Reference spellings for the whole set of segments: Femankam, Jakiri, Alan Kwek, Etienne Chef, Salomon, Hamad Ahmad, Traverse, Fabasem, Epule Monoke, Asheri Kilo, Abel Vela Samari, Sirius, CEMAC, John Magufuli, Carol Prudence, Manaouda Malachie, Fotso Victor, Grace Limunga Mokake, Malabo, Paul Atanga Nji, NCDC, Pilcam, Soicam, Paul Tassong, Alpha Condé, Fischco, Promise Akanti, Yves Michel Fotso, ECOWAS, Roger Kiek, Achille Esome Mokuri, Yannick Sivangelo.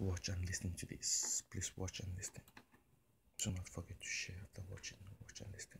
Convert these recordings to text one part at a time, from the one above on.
watch and listen to this. Please watch and listen. Do not forget to share after watching. Watch and listen.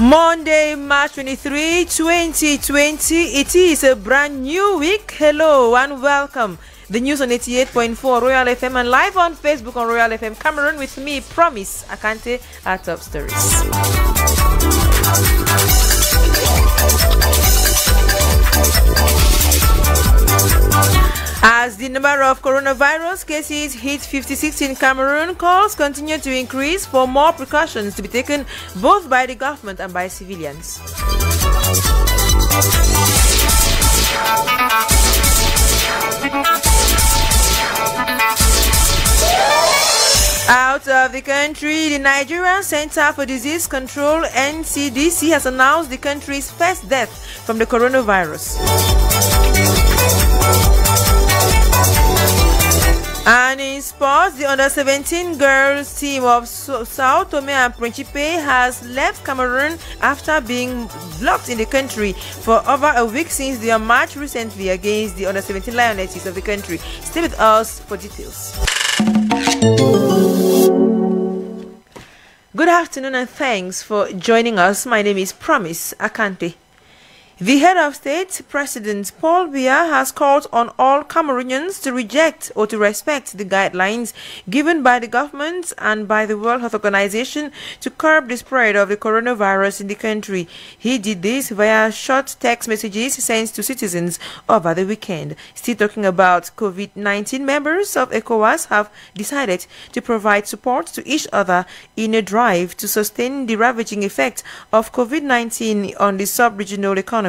Monday, March 23, 2020. It is a brand new week. Hello and welcome. The news on 88.4 Royal FM and live on Facebook on Royal FM Cameroon with me, Promise Akanti, at Top Stories. As the number of coronavirus cases hit 56 in Cameroon, calls continue to increase for more precautions to be taken both by the government and by civilians. Out of the country, the Nigerian Center for Disease Control (NCDC) has announced the country's first death from the coronavirus. And in sports, the under-17 girls team of Sao Tome and Principe has left Cameroon after being blocked in the country for over a week since their match recently against the under-17 Lionesses of the country. Stay with us for details. Good afternoon and thanks for joining us. My name is Promise Akanti. The head of state, President Paul Biya, has called on all Cameroonians to reject or to respect the guidelines given by the government and by the World Health Organization to curb the spread of the coronavirus in the country. He did this via short text messages sent to citizens over the weekend. Still talking about COVID-19, members of ECOWAS have decided to provide support to each other in a drive to sustain the ravaging effect of COVID-19 on the sub-regional economy.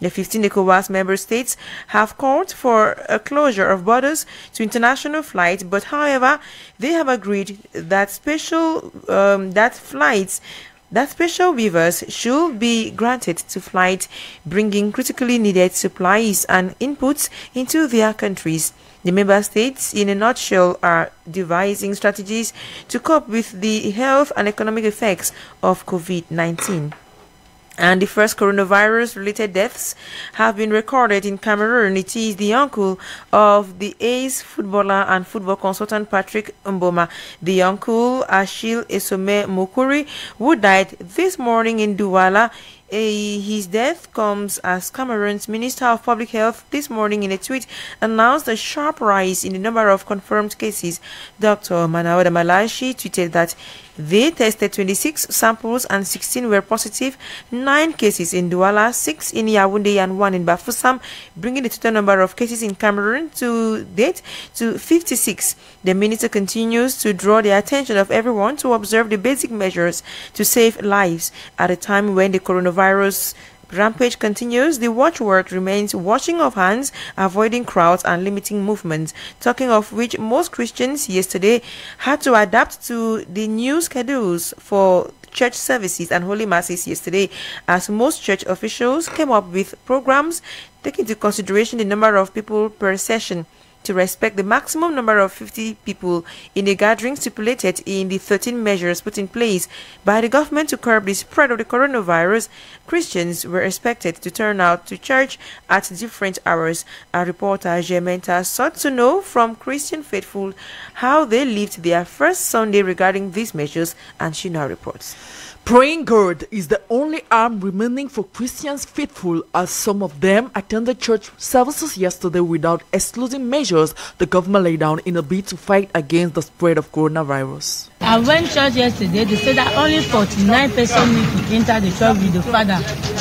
The 15 ECOWAS member states have called for a closure of borders to international flights, but however, they have agreed that special waivers should be granted to flights bringing critically needed supplies and inputs into their countries. The member states, in a nutshell, are devising strategies to cope with the health and economic effects of COVID-19. And the first coronavirus-related deaths have been recorded in Cameroon. It is the uncle of the ace footballer and football consultant Patrick Mboma, the uncle Achille Esome Mokuri, who died this morning in Douala. His death comes as Cameroon's Minister of Public Health this morning in a tweet announced a sharp rise in the number of confirmed cases. Dr. Manaouda Malachie tweeted that they tested 26 samples and 16 were positive, 9 cases in Douala, 6 in Yaoundé and 1 in Bafoussam, bringing the total number of cases in Cameroon to date to 56. The minister continues to draw the attention of everyone to observe the basic measures to save lives at a time when the coronavirus rampage continues. The watchword remains washing of hands, avoiding crowds and limiting movements. Talking of which, most Christians yesterday had to adapt to the new schedules for church services and holy masses yesterday, as most church officials came up with programs taking into consideration the number of people per session to respect the maximum number of 50 people in a gathering stipulated in the 13 measures put in place by the government to curb the spread of the coronavirus. Christians were expected to turn out to church at different hours. Our reporter Gementa sought to know from Christian faithful how they lived their first Sunday regarding these measures, and she now reports. Praying God is the only arm remaining for Christians faithful, as some of them attended church services yesterday without excluding measures the government laid down in a bid to fight against the spread of coronavirus. I went to church yesterday. They said that only 49 persons need to enter the church with the father.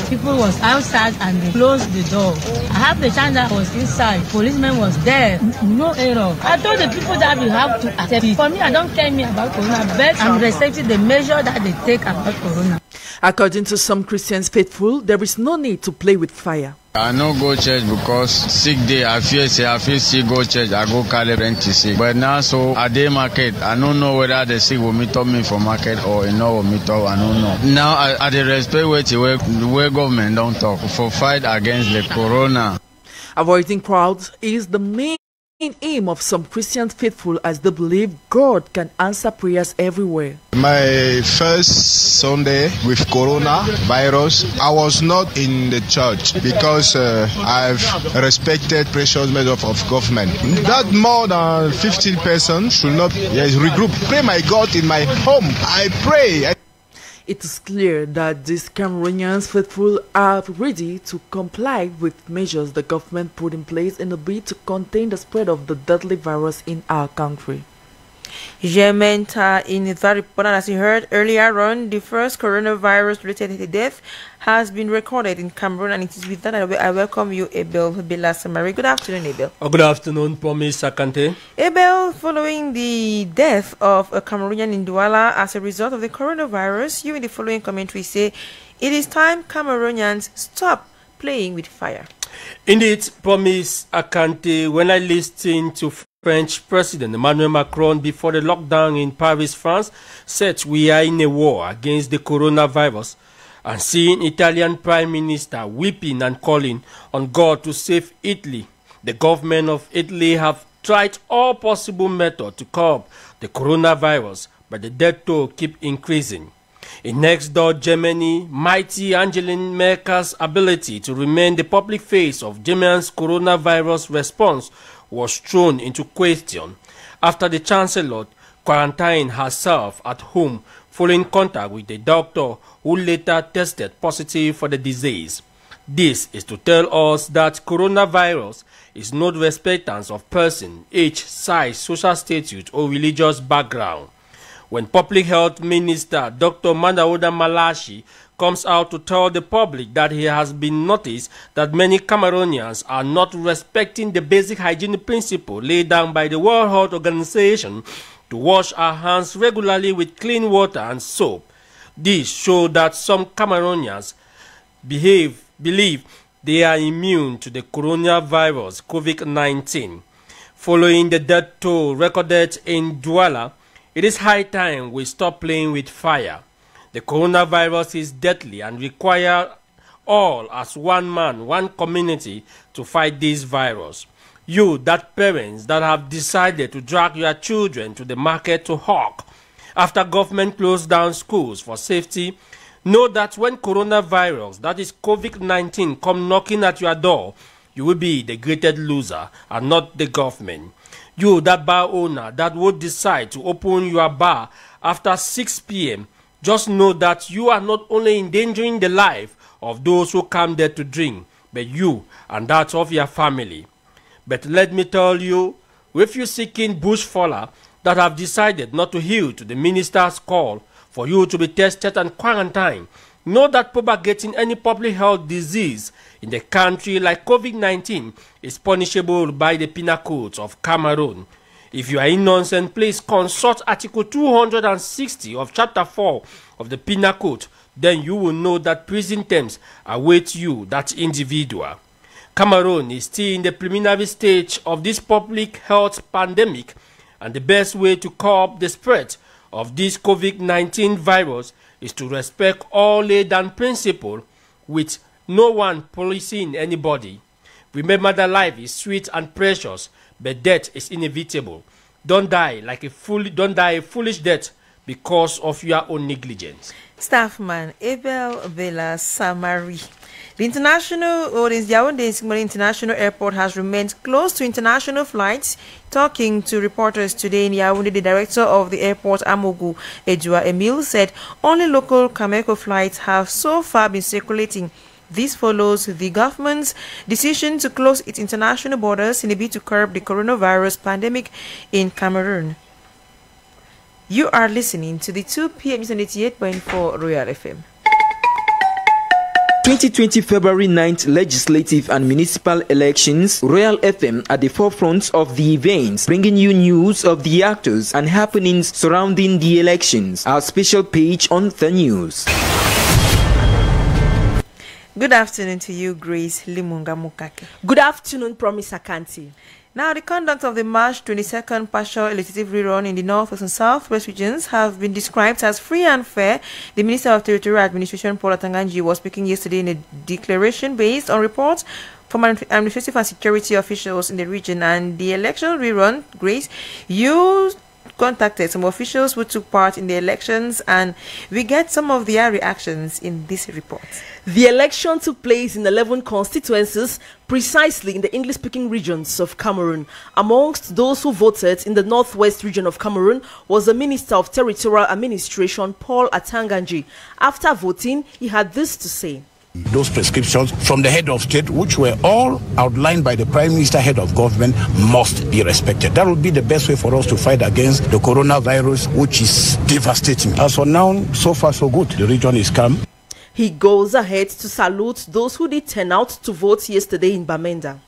People was outside and they closed the door. I have the chance that I was inside. Policeman was there. No error. I told the people that we have to accept it. For me, I don't care me about corona, but I'm respecting the measure that they take about corona. According to some Christians faithful, there is no need to play with fire. I no go church because sick day, I feel sick, go church, I go carry rent to sick. But now, so at the market, I don't know whether the sick will meet up me for market or no will meet up, I don't know. Now, I the respect where government don't talk for fight against the corona. Avoiding crowds is the main aim of some Christian faithful as they believe God can answer prayers everywhere. My first Sunday with corona virus, I was not in the church because I've respected precious measures of government. That more than 15 persons should not regroup. Pray my God in my home. I pray. It is clear that these Cameroonians faithful are ready to comply with measures the government put in place in a bid to contain the spread of the deadly virus in our country. Gementa, in that report, as you heard earlier on, the first coronavirus-related death has been recorded in Cameroon, and it is with that I welcome you, Abel Vela Samari. Good afternoon, Abel. Oh, good afternoon, Promise Akanti. Abel, following the death of a Cameroonian in Douala as a result of the coronavirus, you in the following commentary say, it is time Cameroonians stop playing with fire. Indeed, Promise Akanti, when I listen to French President Emmanuel Macron before the lockdown in Paris, France, said we are in a war against the coronavirus, and seeing Italian Prime Minister weeping and calling on God to save Italy, the government of Italy have tried all possible methods to curb the coronavirus, but the death toll keeps increasing. In next door Germany, mighty Angela Merkel's ability to remain the public face of Germany's coronavirus response was thrown into question after the Chancellor quarantined herself at home following contact with a doctor who later tested positive for the disease. This is to tell us that coronavirus is not respectance of person, age, size, social status or religious background. When Public Health Minister Dr. Manaouda Malachie comes out to tell the public that he has been noticed that many Cameroonians are not respecting the basic hygiene principle laid down by the World Health Organization to wash our hands regularly with clean water and soap. This shows that some Cameroonians believe they are immune to the coronavirus COVID-19. Following the death toll recorded in Douala, it is high time we stop playing with fire. The coronavirus is deadly and requires all as one man, one community to fight this virus. You, that parents that have decided to drag your children to the market to hawk after government closed down schools for safety, know that when coronavirus, that is COVID-19, come knocking at your door, you will be the greatest loser and not the government. You, that bar owner that would decide to open your bar after 6 p.m., just know that you are not only endangering the life of those who come there to drink, but you and that of your family. But let me tell you, if you seeking bushfallers that have decided not to heed to the minister's call for you to be tested and quarantined, know that propagating any public health disease in the country like COVID-19 is punishable by the penal codes of Cameroon. If you are in nonsense, please consult Article 260 of Chapter 4 of the Penal Code. Then you will know that prison terms await you, that individual. Cameroon is still in the preliminary stage of this public health pandemic, and the best way to curb the spread of this COVID-19 virus is to respect all laid down principles with no one policing anybody. Remember that life is sweet and precious, but death is inevitable. Don't die like a fool. Don't die a foolish death because of your own negligence. Staffman Abel Vela Samari. The international, or the Yaoundé International Airport, has remained closed to international flights. Talking to reporters today in Yaoundé, the director of the airport, Amogu Ejua Emil, said only local Cameco flights have so far been circulating. This follows the government's decision to close its international borders in a bid to curb the coronavirus pandemic in Cameroon. You are listening to the 2 p.m. 88.4 Royal FM. 2020 February 9th legislative and municipal elections, Royal FM at the forefront of the events, bringing you news of the actors and happenings surrounding the elections. Our special page on the news. Good afternoon to you, Grace Limunga Mokake. Good afternoon, Promise Akanti. Now, the conduct of the March 22nd partial legislative rerun in the North and South West regions have been described as free and fair. The Minister of Territorial Administration, Paul Atanga Nji, was speaking yesterday in a declaration based on reports from administrative and security officials in the region. And the election rerun, Grace, you contacted some officials who took part in the elections, and we get some of their reactions in this report. The election took place in 11 constituencies, precisely in the English-speaking regions of Cameroon. Amongst those who voted in the northwest region of Cameroon was the Minister of Territorial Administration, Paul Atanga Nji. After voting, he had this to say. Those prescriptions from the head of state, which were all outlined by the prime minister, head of government, must be respected. That would be the best way for us to fight against the coronavirus, which is devastating. As for now, so far so good. The region is calm. He goes ahead to salute those who did turn out to vote yesterday in Bamenda.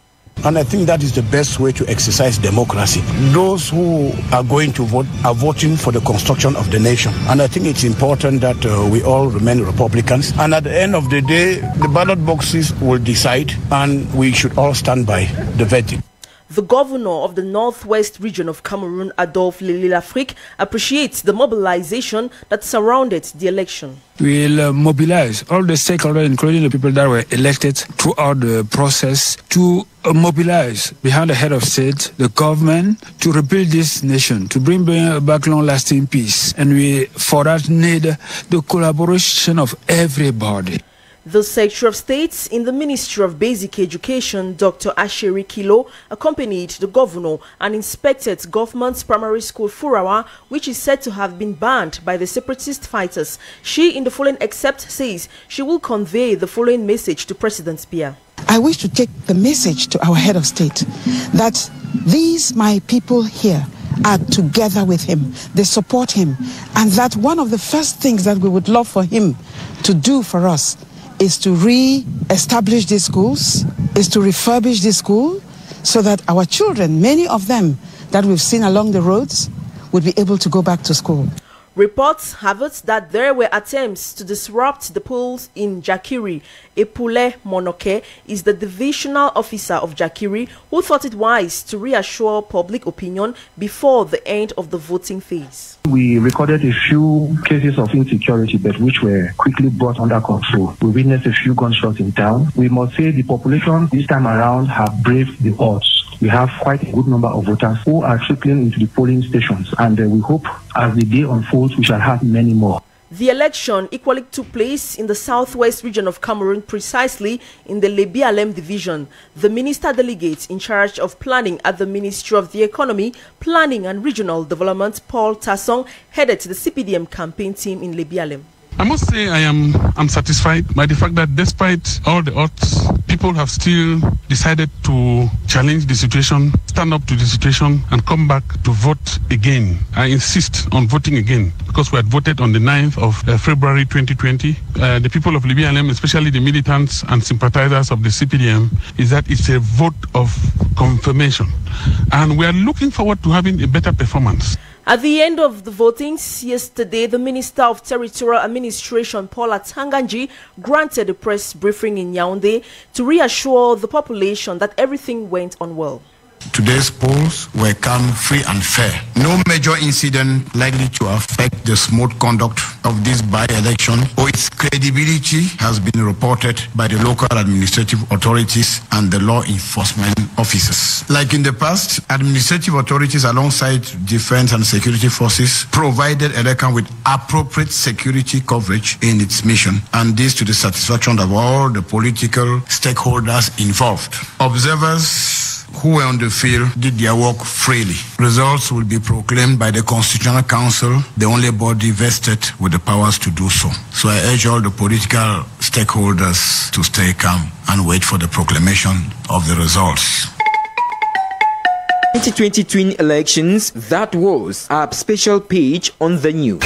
And I think that is the best way to exercise democracy. Those who are going to vote are voting for the construction of the nation. And I think it's important that we all remain Republicans. And at the end of the day, the ballot boxes will decide, and we should all stand by the verdict. The governor of the northwest region of Cameroon, Adolphe Lele Lafrick, appreciates the mobilization that surrounded the election. We'll mobilize all the stakeholders, including the people that were elected throughout the process, to mobilize behind the head of state, the government, to rebuild this nation, to bring back long-lasting peace. And we, for that, need the collaboration of everybody. The Secretary of State in the Ministry of Basic Education, Dr. Asheri Kilo, accompanied the governor and inspected government's primary school, Furawa, which is said to have been banned by the separatist fighters. She, in the following excerpt, says she will convey the following message to President Biya. I wish to take the message to our head of state that these my people here are together with him, they support him, and that one of the first things that we would love for him to do for us is to re-establish these schools, is to refurbish this school so that our children, many of them that we've seen along the roads, would be able to go back to school. Reports have it that there were attempts to disrupt the polls in Jakiri. Epule Monoke is the divisional officer of Jakiri, who thought it wise to reassure public opinion before the end of the voting phase. We recorded a few cases of insecurity, but which were quickly brought under control. We witnessed a few gunshots in town. We must say the population this time around have braved the odds. We have quite a good number of voters who are trickling into the polling stations, and we hope as the day unfolds we shall have many more. The election equally took place in the southwest region of Cameroon, precisely in the Lebialem division. The minister delegate in charge of planning at the Ministry of the Economy, Planning and Regional Development, Paul Tassong, headed the CPDM campaign team in Lebialem. I must say I'm satisfied by the fact that despite all the odds, people have still decided to challenge the situation, stand up to the situation, and come back to vote again. I insist on voting again because we had voted on the 9th of February 2020. The people of Lebialem, especially the militants and sympathizers of the CPDM, is that it's a vote of confirmation. And we are looking forward to having a better performance. At the end of the votings yesterday, the Minister of Territorial Administration, Paul Atanga Nji, granted a press briefing in Yaoundé to reassure the population that everything went on well. Today's polls were calm, free and fair. No major incident likely to affect the smooth conduct of this by-election or its credibility has been reported by the local administrative authorities and the law enforcement officers. Like in the past, administrative authorities alongside defense and security forces provided Elekan with appropriate security coverage in its mission, and this to the satisfaction of all the political stakeholders involved. Observers who were on the field did their work freely. Results will be proclaimed by the Constitutional Council, the only body vested with the powers to do so. So I urge all the political stakeholders to stay calm and wait for the proclamation of the results. 2023 elections, that was our special page on the news.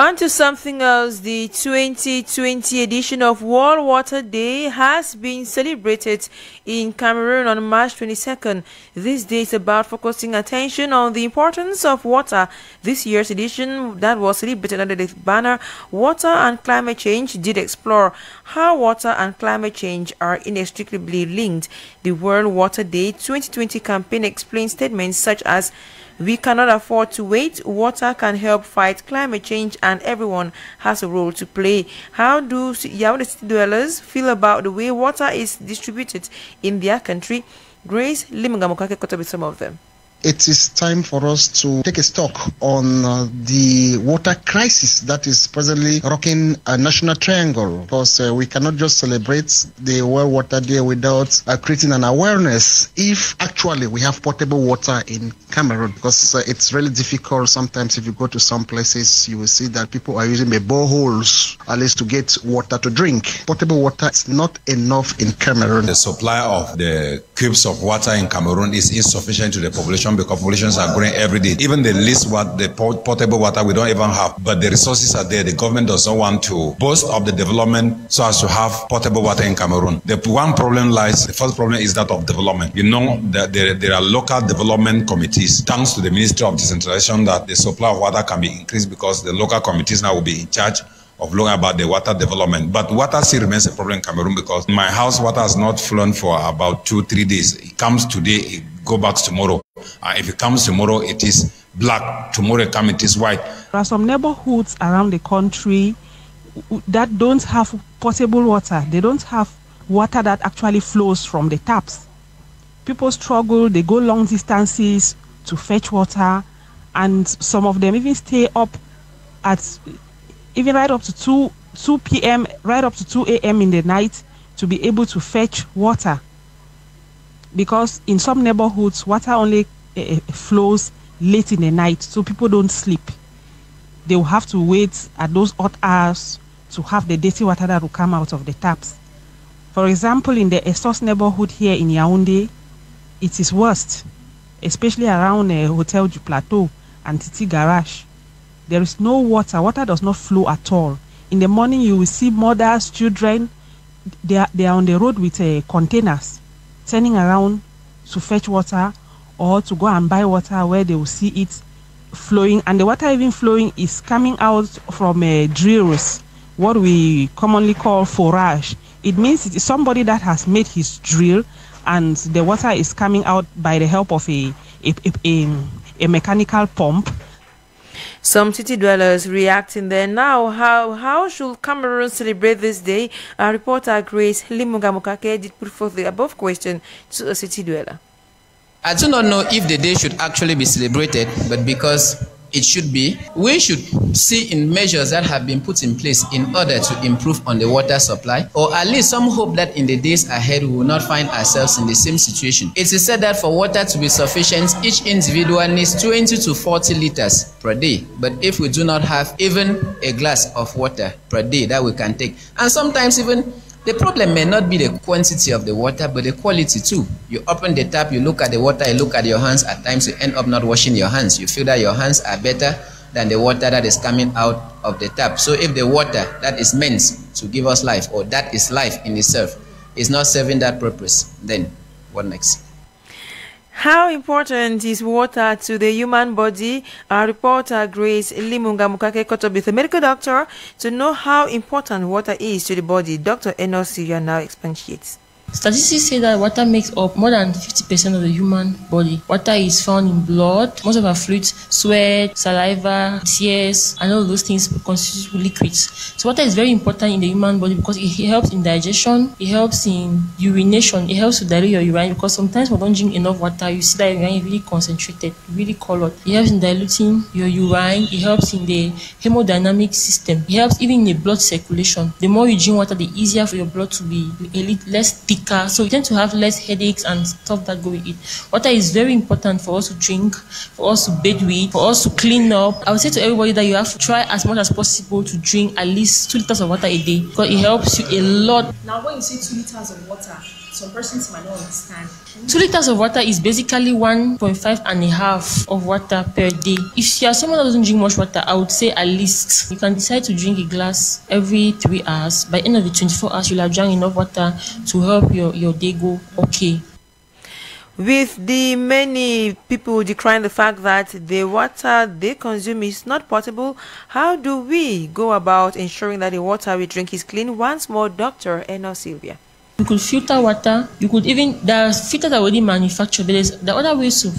On to something else, the 2020 edition of World Water Day has been celebrated in Cameroon on March 22nd. This day is about focusing attention on the importance of water. This year's edition that was celebrated under the banner Water and Climate Change did explore how water and climate change are inextricably linked. The World Water Day 2020 campaign explains statements such as, "We cannot afford to wait. Water can help fight climate change and everyone has a role to play." How do Yaoundé city dwellers feel about the way water is distributed in their country? Grace Limunga Mokake caught up with some of them. It is time for us to take a stock on the water crisis that is presently rocking a national triangle, because we cannot just celebrate the World Water Day without creating an awareness if actually we have potable water in Cameroon, because it's really difficult. Sometimes if you go to some places, you will see that people are using the boreholes at least to get water to drink. Potable water is not enough in Cameroon. The supply of the cubes of water in Cameroon is insufficient to the population, because populations are growing every day. Even the least what the potable water we don't even have, but the resources are there. The government does not want to boast of the development so as to have potable water in Cameroon. The first problem is that of development. You know that there are local development committees. Thanks to the Ministry of Decentralization, that the supply of water can be increased, because the local committees now will be in charge of looking about the water development. But water still remains a problem in Cameroon, because my house water has not flown for about 2-3 days. It comes today, it go back tomorrow. If it comes tomorrow, it is black. Tomorrow it comes, it is white. There are some neighborhoods around the country that don't have potable water. They don't have water that actually flows from the taps. People struggle, they go long distances to fetch water, and some of them even stay up at right up to 2 p.m., right up to 2 a.m. in the night to be able to fetch water. Because in some neighborhoods, water only flows late in the night, so people don't sleep. They will have to wait at those odd hours to have the dirty water that will come out of the taps. For example, in the Essos neighborhood here in Yaoundé, it is worst, especially around Hotel du Plateau and Titi Garage. There is no water. Water does not flow at all. In the morning, you will see mothers, children, they are on the road with containers, turning around to fetch water or to go and buy water where they will see it flowing. And the water even flowing is coming out from drills, what we commonly call forage. It means it is somebody that has made his drill, and the water is coming out by the help of a mechanical pump. Some city dwellers reacting there. Now, how should Cameroon celebrate this day? Our reporter Grace Limunga Mokake did put forth the above question to a city dweller. I do not know if the day should actually be celebrated, but because it should be, we should see in measures that have been put in place in order to improve on the water supply, or at least some hope that in the days ahead we will not find ourselves in the same situation. It is said that for water to be sufficient, each individual needs 20 to 40 liters per day. But if we do not have even a glass of water per day that we can take, and sometimes even the problem may not be the quantity of the water, but the quality too. You open the tap, you look at the water, you look at your hands. At times you end up not washing your hands. You feel that your hands are better than the water that is coming out of the tap. So if the water that is meant to give us life, or that is life in itself, is not serving that purpose, then what next? How important is water to the human body? Our reporter Grace Limunga Mokake caught up with a medical doctor to know how important water is to the body. Dr. Enosira now expatiates. Statistics say that water makes up more than 50% of the human body. Water is found in blood, most of our fluids, sweat, saliva, tears, and all those things constitute liquids. So water is very important in the human body because it helps in digestion, it helps in urination, it helps to dilute your urine, because sometimes when you don't drink enough water, you see that urine is really concentrated, really colored. It helps in diluting your urine, it helps in the hemodynamic system, it helps even in the blood circulation. The more you drink water, the easier for your blood to be a little less thick. So we tend to have less headaches and stuff that go with it. Water is very important for us to drink, for us to bathe with, for us to clean up. I would say to everybody that you have to try as much as possible to drink at least 2 liters of water a day, because it helps you a lot. Now when you say 2 liters of water, some persons might not understand. 2 liters of water is basically 1.5 and a half of water per day. If you are someone that doesn't drink much water, I would say at least you can decide to drink a glass every 3 hours. By the end of the 24 hours, you'll have drank enough water to help your day go okay. With the many people decrying the fact that the water they consume is not potable, how do we go about ensuring that the water we drink is clean? Once more, Dr. Eno Sylvia. You could filter water. You could even, there are filters already manufactured, but there's the other ways to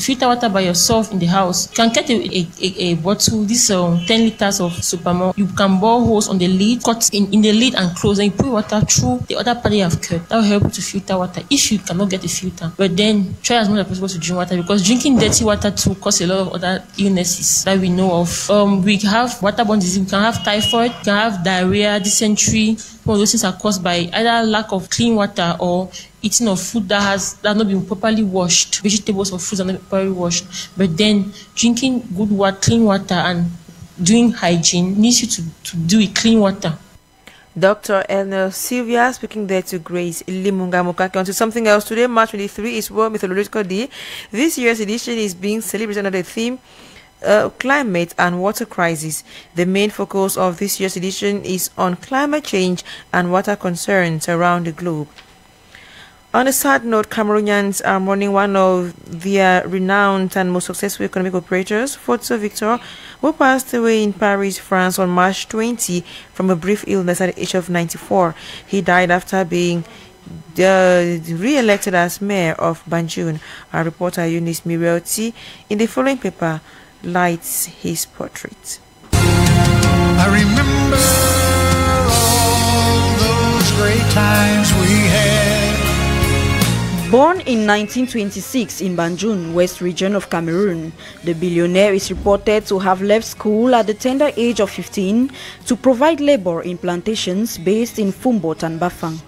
filter water by yourself in the house. You can get a bottle, this 10 liters of Supermalt. You can bore holes on the lid, cut in the lid and close, and you put water through the other part you have cut. That will help you to filter water if you cannot get a filter. But then try as much as possible to drink water, because drinking dirty water too causes a lot of other illnesses that we know of. We have waterborne disease, we can have typhoid, we can have diarrhea, dysentery. Some of those things are caused by either lack of clean water or eating of food that has not been properly washed. Vegetables or fruits are not properly washed. But then drinking good water, clean water, and doing hygiene needs you to do it clean water. Dr. Elner Sylvia speaking there to Grace Limunga Mokake. On to something else today. March 23 is World Meteorological Day. This year's edition is being celebrated under the theme climate and water crisis. The main focus of this year's edition is on climate change and water concerns around the globe. On a sad note, Cameroonians are mourning one of their renowned and most successful economic operators, Fotso Victor, who passed away in Paris, France on March 20 from a brief illness at the age of 94. He died after being re-elected as mayor of Banjul. Our reporter Eunice Mirelti, in the following paper, lights his portrait. I remember all those great times we had. Born in 1926 in Banjul, West Region of Cameroon, the billionaire is reported to have left school at the tender age of 15 to provide labor in plantations based in Fumbot and Bafang.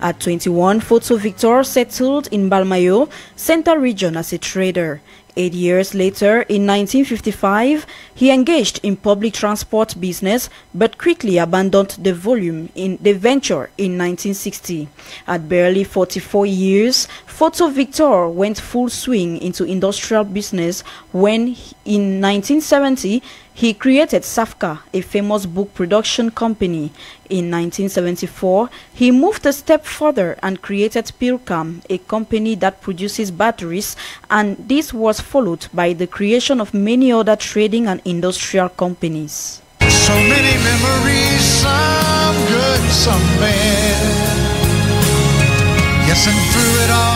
At 21, Fotso Victor settled in Balmayo, Central Region, as a trader. 8 years later, in 1955, he engaged in public transport business but quickly abandoned the venture in 1960. At barely 44 years, Fotso Victor went full swing into industrial business when, in 1970, he created SAFCA, a famous book production company. In 1974, he moved a step further and created Pilcam, a company that produces batteries, and this was followed by the creation of many other trading and industrial companies. So many memories, some good, some bad. Yes, and through it all.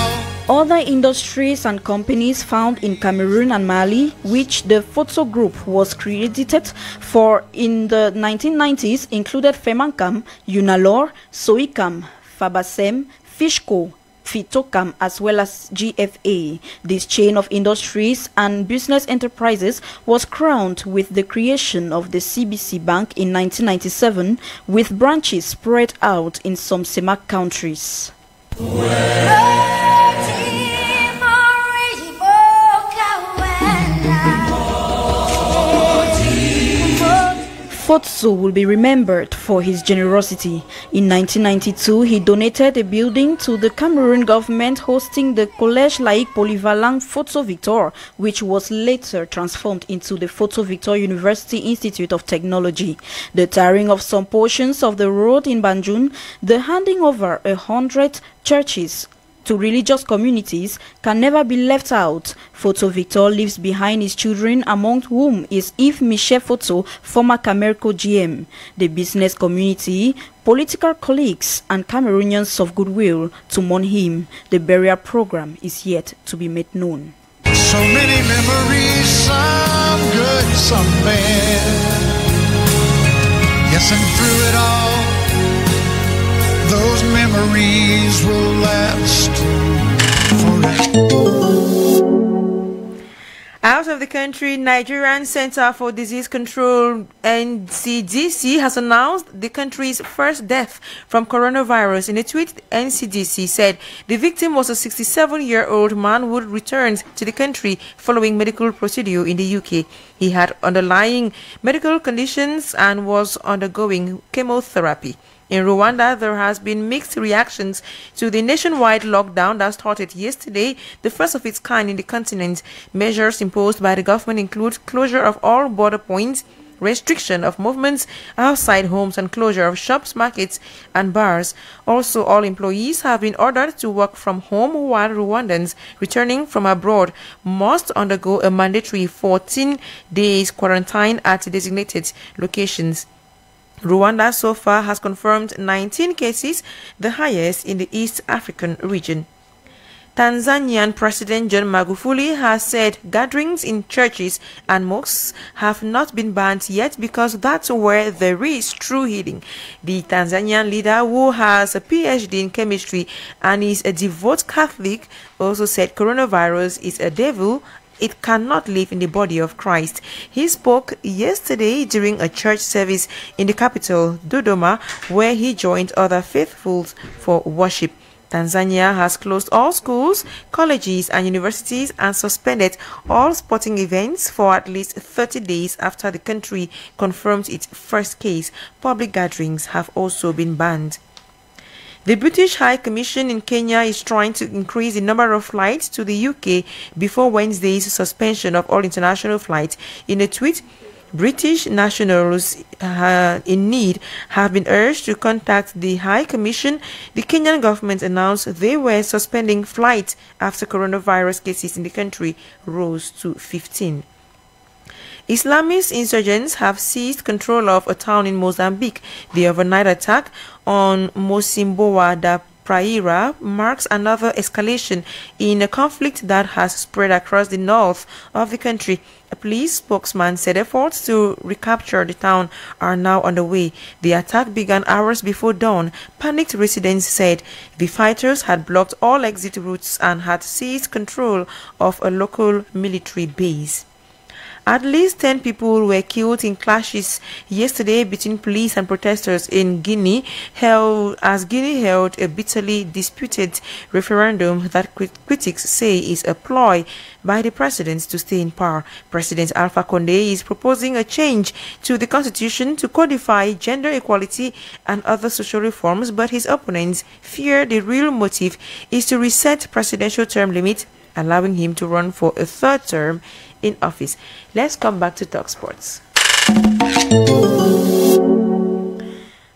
Other industries and companies found in Cameroon and Mali, which the Fotso Group was credited for in the 1990s, included Femankam, Unalor, Soicam, Fabasem, Fischco, Fitokam, as well as GFA. This chain of industries and business enterprises was crowned with the creation of the CBC Bank in 1997, with branches spread out in some CEMAC countries. Fotso will be remembered for his generosity. In 1992, he donated a building to the Cameroon government hosting the Collège Laïque Polyvalent Fotso Victor, which was later transformed into the Fotso Victor University Institute of Technology. The tearing of some portions of the road in Banjul, the handing over 100 churches to religious communities can never be left out. Fotso Victor leaves behind his children, among whom is Yves Michel Fotso, former Camerco GM. The business community, political colleagues, and Cameroonians of goodwill to mourn him. The burial program is yet to be made known. So many memories, some good, some bad. Yes, and through it all, those memories will last forever. Out of the country, Nigerian Center for Disease Control NCDC has announced the country's first death from coronavirus. In a tweet, the NCDC said the victim was a 67-year-old man who returned to the country following medical procedure in the UK. He had underlying medical conditions and was undergoing chemotherapy. In Rwanda, there has been mixed reactions to the nationwide lockdown that started yesterday, the first of its kind in the continent. Measures imposed by the government include closure of all border points, restriction of movements outside homes, and closure of shops, markets, and bars. Also, all employees have been ordered to work from home, while Rwandans returning from abroad must undergo a mandatory 14 days quarantine at designated locations. Rwanda so far has confirmed 19 cases, the highest in the East African region. Tanzanian President John Magufuli has said gatherings in churches and mosques have not been banned yet because that's where there is true healing. The Tanzanian leader, who has a PhD in chemistry and is a devout Catholic, also said coronavirus is a devil. It cannot live in the body of Christ. He spoke yesterday during a church service in the capital, Dodoma, where he joined other faithfuls for worship. Tanzania has closed all schools, colleges, and universities and suspended all sporting events for at least 30 days after the country confirmed its first case. Public gatherings have also been banned. The British High Commission in Kenya is trying to increase the number of flights to the UK before Wednesday's suspension of all international flights. In a tweet, British nationals in need have been urged to contact the High Commission. The Kenyan government announced they were suspending flights after coronavirus cases in the country rose to 15. Islamist insurgents have seized control of a town in Mozambique. The overnight attack on Mocimboa da Praira marks another escalation in a conflict that has spread across the north of the country. A police spokesman said efforts to recapture the town are now underway. The attack began hours before dawn. Panicked residents said the fighters had blocked all exit routes and had seized control of a local military base. At least 10 people were killed in clashes yesterday between police and protesters in Guinea, as Guinea held a bitterly disputed referendum that critics say is a ploy by the president to stay in power. President Alpha Condé is proposing a change to the constitution to codify gender equality and other social reforms, but his opponents fear the real motive is to reset presidential term limit, allowing him to run for a third term in office. Let's come back to Talk Sports.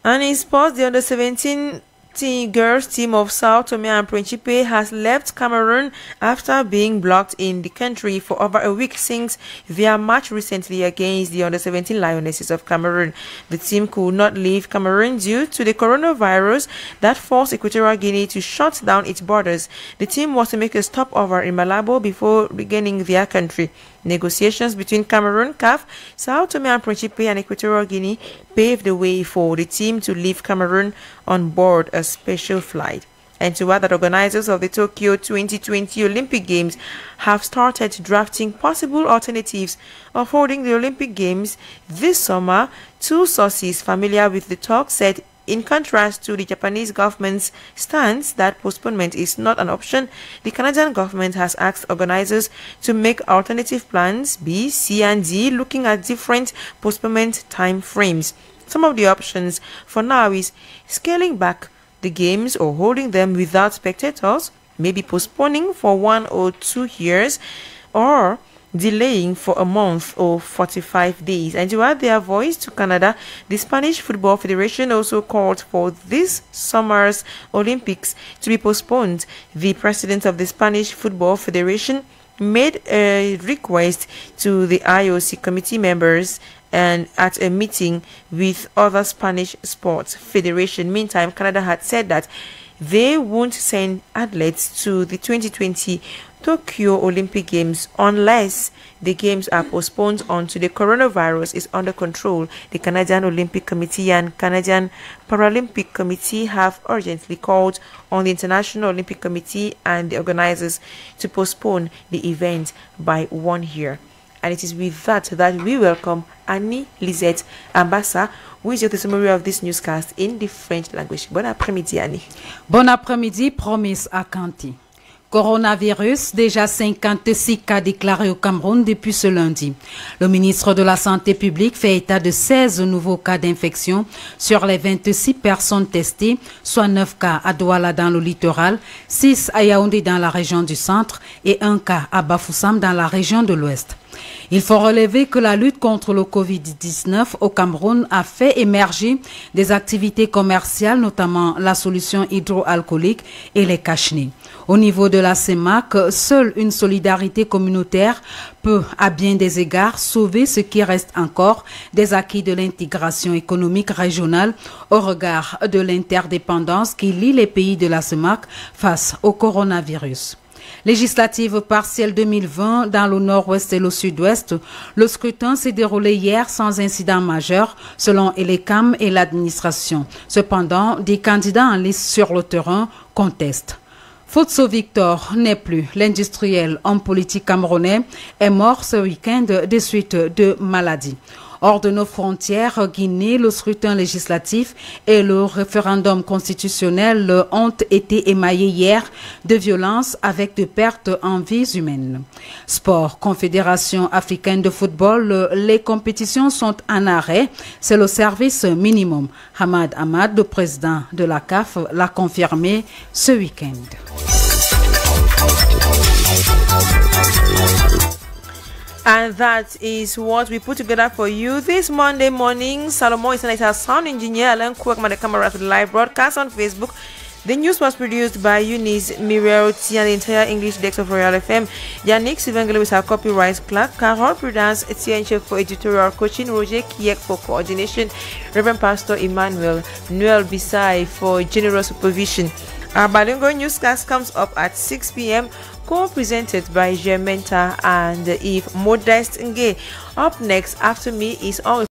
And in sports, the under-17 girls team of Sao Tome and Principe has left Cameroon after being blocked in the country for over a week since their match recently against the under-17 Lionesses of Cameroon. The team could not leave Cameroon due to the coronavirus that forced Equatorial Guinea to shut down its borders. The team was to make a stopover in Malabo before regaining their country. Negotiations between Cameroon, CAF, Sao Tome and Principe and Equatorial Guinea paved the way for the team to leave Cameroon on board a special flight. And to add that organizers of the Tokyo 2020 Olympic Games have started drafting possible alternatives of holding the Olympic Games this summer, two sources familiar with the talk said, in contrast to the Japanese government's stance that postponement is not an option, the Canadian government has asked organizers to make alternative plans B, C, and D, looking at different postponement time frames. Some of the options for now is scaling back the games or holding them without spectators, maybe postponing for 1 or 2 years, or delaying for a month or 45 days. And to add their voice to Canada, the Spanish Football Federation also called for this summer's Olympics to be postponed. The president of the Spanish Football Federation made a request to the IOC committee members and at a meeting with other Spanish sports federation. Meantime, Canada had said that they won't send athletes to the 2020 Tokyo Olympic Games unless the games are postponed until the coronavirus is under control. The Canadian Olympic Committee and Canadian Paralympic Committee have urgently called on the International Olympic Committee and the organizers to postpone the event by 1 year. And it is with that we welcome Annie Lisette Ambassa, who is the summary of this newscast in the French language. Bon après-midi, Annie. Bon après-midi, Promise Akanti. Coronavirus, déjà 56 cas déclarés au Cameroun depuis ce lundi. Le ministre de la Santé publique fait état de 16 nouveaux cas d'infection sur les 26 personnes testées, soit 9 cas à Douala dans le littoral, 6 à Yaoundé dans la région du centre et 1 cas à Bafoussam dans la région de l'ouest. Il faut relever que la lutte contre le Covid-19 au Cameroun a fait émerger des activités commerciales, notamment la solution hydroalcoolique et les cachenets. Au niveau de la CEMAC, seule une solidarité communautaire peut, à bien des égards, sauver ce qui reste encore des acquis de l'intégration économique régionale au regard de l'interdépendance qui lie les pays de la CEMAC face au coronavirus. Législative partielle 2020 dans le nord-ouest et le sud-ouest, le scrutin s'est déroulé hier sans incident majeur selon Elecam et l'administration. Cependant, des candidats en liste sur le terrain contestent. Fotso Victor n'est plus l'industriel en politique camerounais, est mort ce week-end des suites de maladies. Hors de nos frontières, Guinée, le scrutin législatif et le référendum constitutionnel ont été émaillés hier de violences avec des pertes en vies humaines. Sport, Confédération africaine de football, les compétitions sont en arrêt. C'est le service minimum. Hamad Ahmad, le président de la CAF, l'a confirmé ce week-end. And that is what we put together for you this Monday morning. Salomon is our sound engineer. Alan Kwek on the camera for the live broadcast on Facebook. The news was produced by Eunice Mirelti and the entire English desk of Royal FM. Yannick Sivangelo is our copyright clerk. Carol Prudence, Etienne Chef for editorial coaching. Roger Kiek for coordination. Reverend Pastor Emmanuel Noel Bisai for general supervision. Our bilingual newscast comes up at 6 p.m. co-presented by Gementa and Eve Modest Nge. Up next after me is all.